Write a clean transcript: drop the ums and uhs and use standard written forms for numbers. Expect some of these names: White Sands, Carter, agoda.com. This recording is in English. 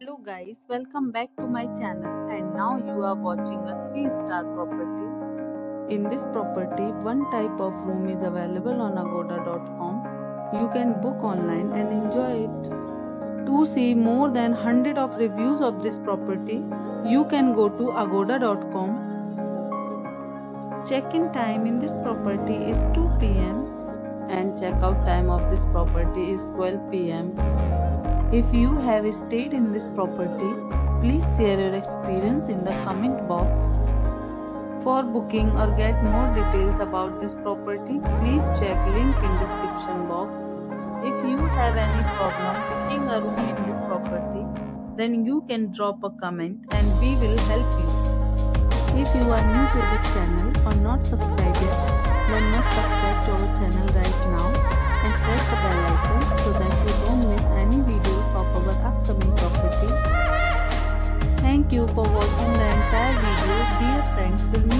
Hello guys, welcome back to my channel, and now you are watching a 3-star property. In this property, one type of room is available on agoda.com. You can book online and enjoy it. To see more than 100 of reviews of this property, you can go to agoda.com. Check-in time in this property is 2 p.m. and check-out time of this property is 12 p.m. If you have stayed in this property, please share your experience in the comment box. For booking or get more details about this property, please check link in description box. If you have any problem booking a room in this property, then you can drop a comment and we will help you. If you are new to this channel or not subscribed yet, then must subscribe to our channel right now and press the bell icon so that you don't miss any video of our upcoming property. Thank you for watching the entire video. Dear friends,